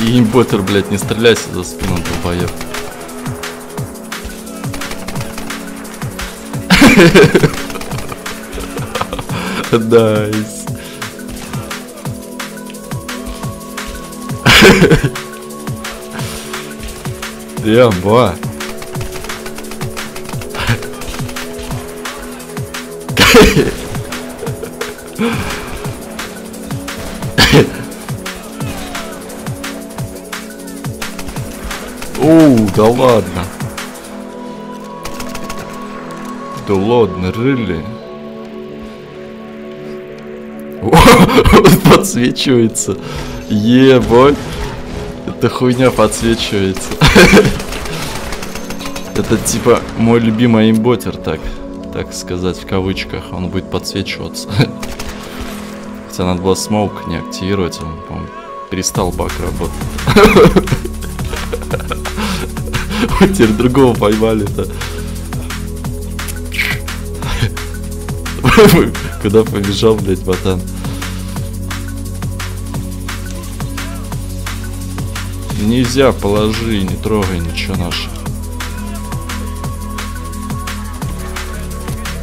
И имботер, блядь, не стреляйся за спину, долбоёб. Найс. Ямба. Оу, да ладно. Да ладно, рыли. Подсвечивается. Ебать. Эта хуйня подсвечивается. Это типа мой любимый имботер, так сказать, в кавычках. Он будет подсвечиваться. Хотя надо было смоук не активировать. Он, по-моему, перестал бак работать. Теперь другого поймали-то. Куда побежал, блядь, ботан? Нельзя, положи, не трогай, ничего наше.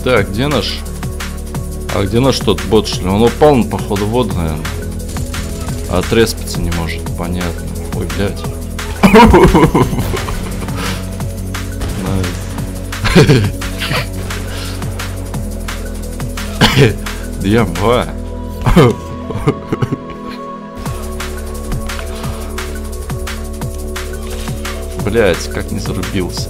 Так, где наш? А где наш тот бот, что ли? Он упал, он, походу, в воду, наверное. А треспаться не может, понятно. Ой, блядь. Ямба. Блять, как не зарубился.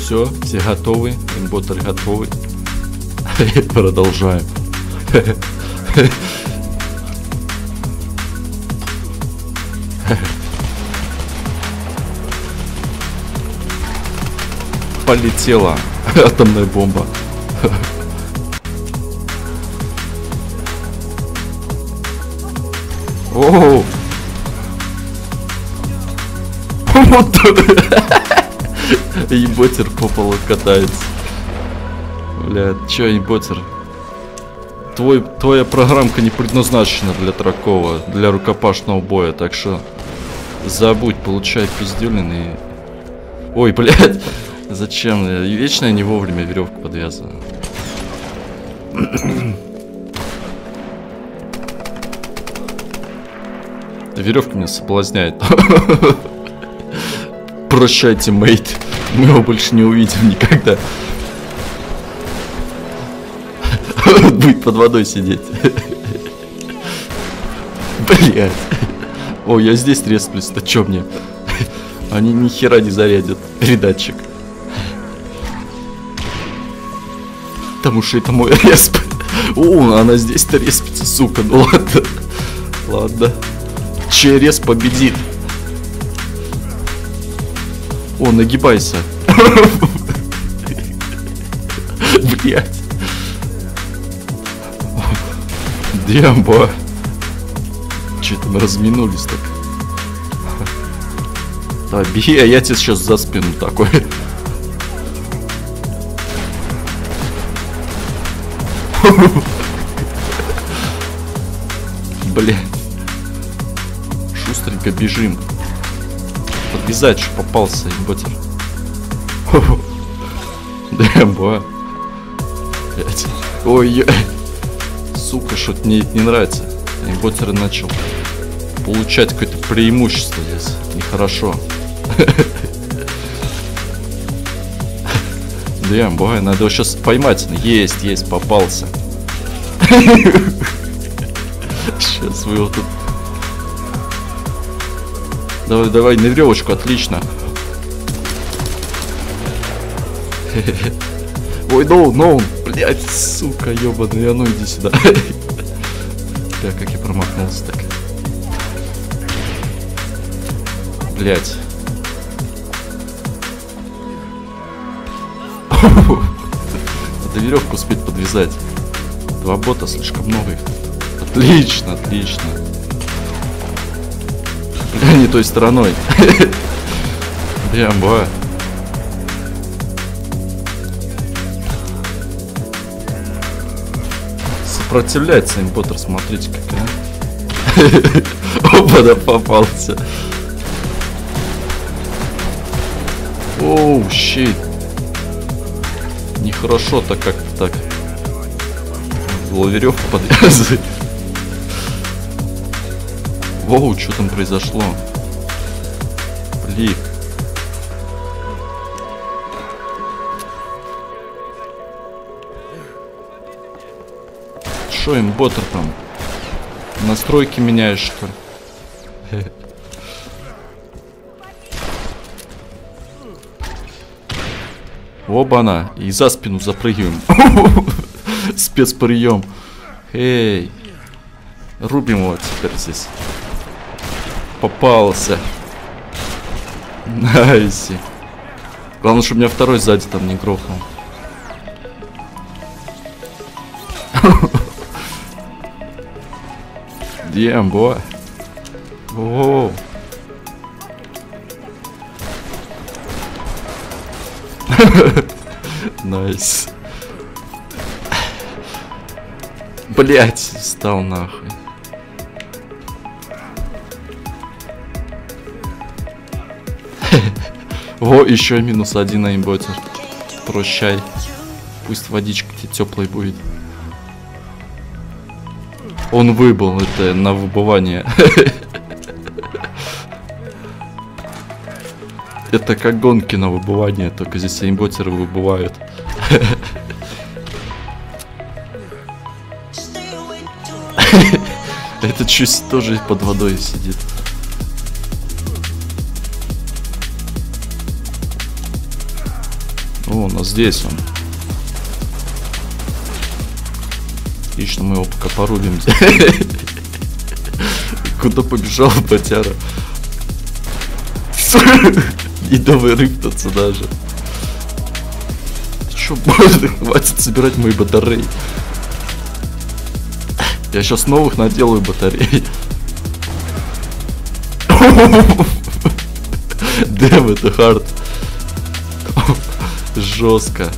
Все, все готовы, имботер готовы. Продолжаем. Полетела атомная бомба. Оу! Вот тут! Имботер по полу катается. Блядь, чё, имботер? Твоя программка не предназначена для Тракова, для рукопашного боя, так что забудь, получай пиздюлин и... Ой, блядь, зачем? Вечно я не вовремя веревку подвязываю. Веревка меня соблазняет. Прощайте, мейт. Мы его больше не увидим никогда. Он будет под водой сидеть. Блять. О, я здесь тресплюсь. Да чё мне? Они ни хера не зарядят. Передатчик. Потому что это мой респ. О, она здесь треспится, сука. Ну ладно. Ладно. Чей респ победит? О, нагибайся. Блять. Дембо. Че там разминулись так? Да, бей, а я тебе сейчас за спину такой. Блять. Шустренько бежим. Подвязать, что попался, имботер. Дэмбо. Блять. Ой, сука, что-то мне это не нравится. Имботер начал получать какое-то преимущество здесь. Нехорошо. Дэм, бой, надо его сейчас поймать. Есть, есть, попался. Сейчас вы его тут... Давай, давай, на веревочку, отлично. Ой, ноу, блядь, сука, ебаный, а ну иди сюда. Бля, как я промахнулся так. Блядь. Надо веревку успеть подвязать. Два бота, слишком много их. Отлично, отлично. Бля, не той стороной. Бля. Сопротивляется импотер, смотрите как, а? Опа, да, попался. Оу, щит. Нехорошо так как-то так. Было веревку подвязывать. Воу, что там произошло? Блин. Шо им, ботер там? Настройки меняешь, что ли? Оба-на. И за спину запрыгиваем. Спецприем. Эй. Рубим его теперь здесь. Попался. Найси. Главное, чтобы меня второй сзади там не грохнул. Дембо. Воу. Найс. Блять, встал нахуй. О, еще минус один на имботе. Прощай. Пусть водичка тебе теплой будет. Он выбыл, это на выбывание. Это как гонки на выбывание, только здесь имботеры выбывают. Этот чуть тоже под водой сидит. О, у нас здесь он. Отлично, мы его пока порубим. Куда побежал ботяра? И давай рыптаться даже. Ты чё, больно? Хватит собирать мои батареи. Я сейчас новых наделаю батарей. Дэм, это хард. Жестко.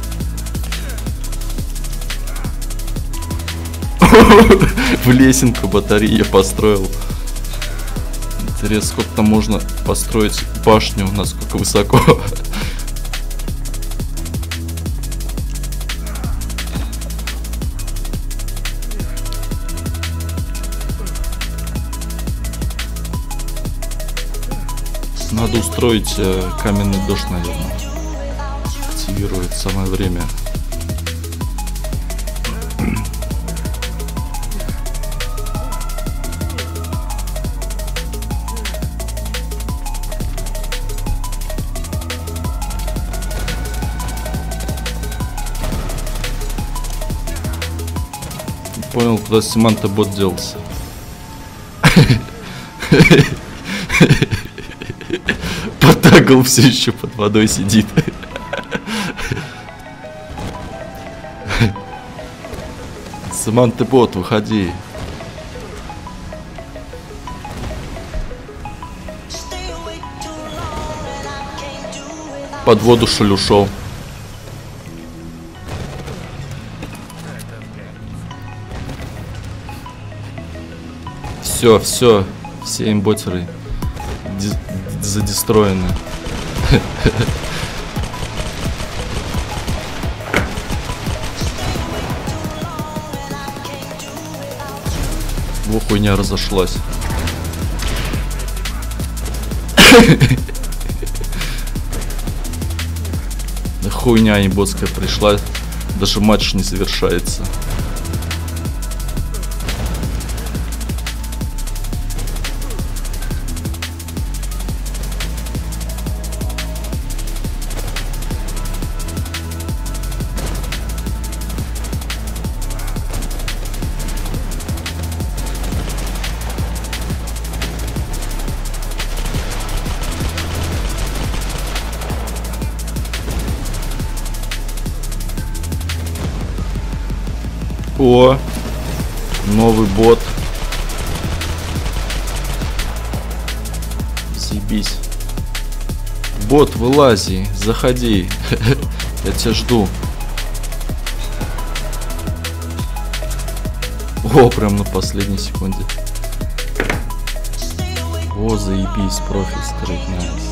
В лесенку батареи я построил. Интересно, сколько там можно построить башню, насколько высоко. Надо устроить каменный дождь, наверное. Активирует самое время. Понял, куда Симанта бот делся. Потагал, все еще под водой сидит. Симанта бот, выходи. Под воду шуль ушел. Все, все, все имботеры задестроены. Во, хуйня разошлась. Хуйня имботская пришла. Даже матч не завершается. О, новый бот. Зебись. Бот, вылази, заходи. Я тебя жду. О, прям на последней секунде. О, заебись, профиль скрытный.